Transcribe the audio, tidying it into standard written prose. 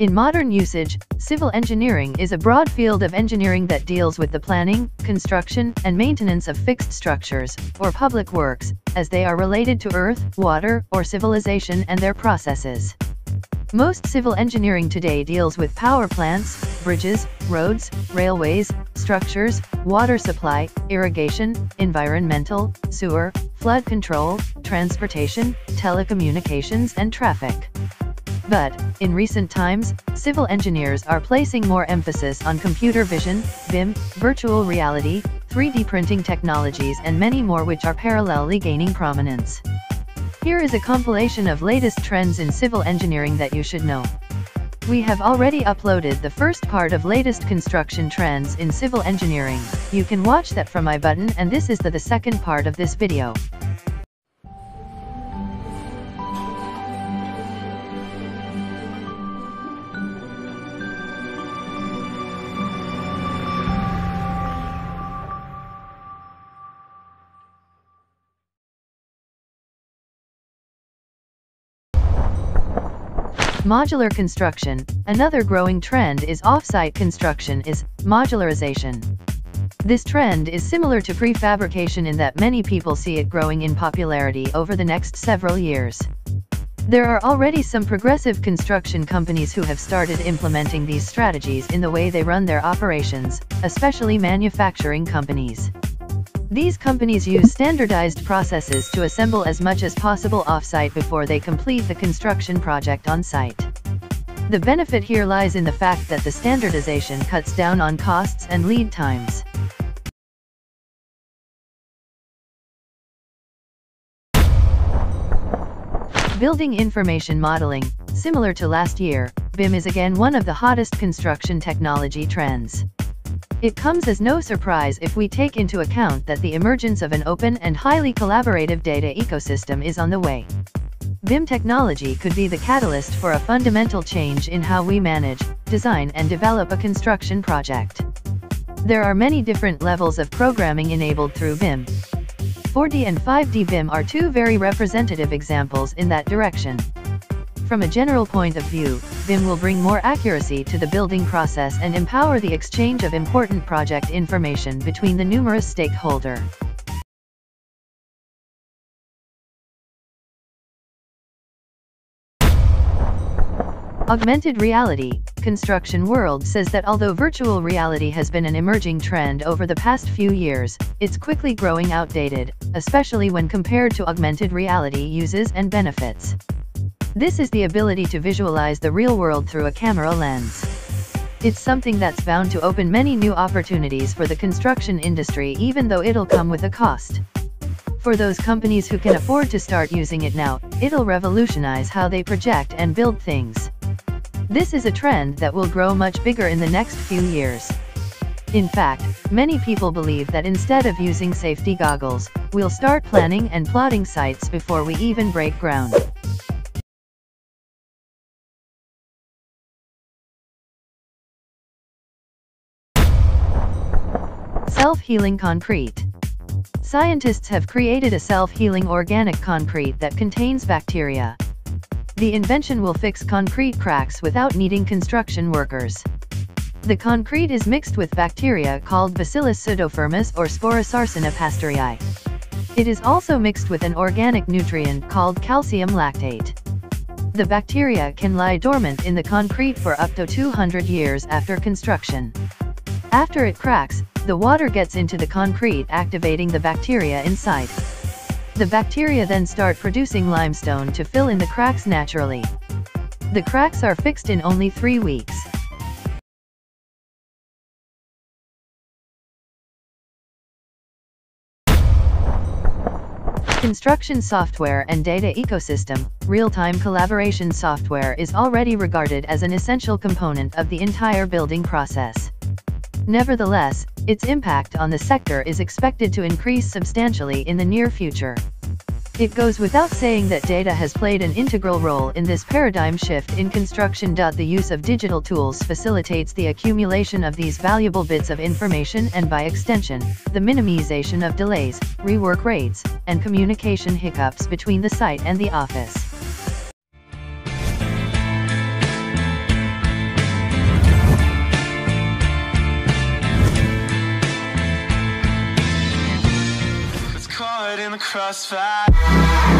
In modern usage, civil engineering is a broad field of engineering that deals with the planning, construction, and maintenance of fixed structures, or public works, as they are related to earth, water, or civilization and their processes. Most civil engineering today deals with power plants, bridges, roads, railways, structures, water supply, irrigation, environmental, sewer, flood control, transportation, telecommunications, and traffic. But, in recent times, civil engineers are placing more emphasis on computer vision, BIM, virtual reality, 3D printing technologies and many more which are parallelly gaining prominence. Here is a compilation of latest trends in civil engineering that you should know. We have already uploaded the first part of latest construction trends in civil engineering. You can watch that from my button, and this is the second part of this video. Modular construction. Another growing trend is off-site construction is modularization. This trend is similar to prefabrication in that many people see it growing in popularity over the next several years. There are already some progressive construction companies who have started implementing these strategies in the way they run their operations, especially manufacturing companies. These companies use standardized processes to assemble as much as possible off-site before they complete the construction project on-site. The benefit here lies in the fact that the standardization cuts down on costs and lead times. Building information modeling. Similar to last year, BIM is again one of the hottest construction technology trends. It comes as no surprise if we take into account that the emergence of an open and highly collaborative data ecosystem is on the way. BIM technology could be the catalyst for a fundamental change in how we manage, design, and develop a construction project. There are many different levels of programming enabled through BIM. 4D and 5D BIM are two very representative examples in that direction. From a general point of view, BIM will bring more accuracy to the building process and empower the exchange of important project information between the numerous stakeholders. Augmented reality. Construction World says that although virtual reality has been an emerging trend over the past few years, it's quickly growing outdated, especially when compared to augmented reality uses and benefits. This is the ability to visualize the real world through a camera lens. It's something that's bound to open many new opportunities for the construction industry, even though it'll come with a cost. For those companies who can afford to start using it now, it'll revolutionize how they project and build things. This is a trend that will grow much bigger in the next few years. In fact, many people believe that instead of using safety goggles, we'll start planning and plotting sites before we even break ground. Self-healing concrete. Scientists have created a self-healing organic concrete that contains bacteria. The invention will fix concrete cracks without needing construction workers. The concrete is mixed with bacteria called Bacillus pseudofirmus or Sporosarcina pasteurii. It is also mixed with an organic nutrient called calcium lactate. The bacteria can lie dormant in the concrete for up to 200 years after construction. After it cracks, the water gets into the concrete, activating the bacteria inside. The bacteria then start producing limestone to fill in the cracks naturally. The cracks are fixed in only 3 weeks. Construction software and data ecosystem. Real-time collaboration software is already regarded as an essential component of the entire building process. Nevertheless, its impact on the sector is expected to increase substantially in the near future. It goes without saying that data has played an integral role in this paradigm shift in construction. The use of digital tools facilitates the accumulation of these valuable bits of information and, by extension, the minimization of delays, rework rates, and communication hiccups between the site and the office. in the crossfire.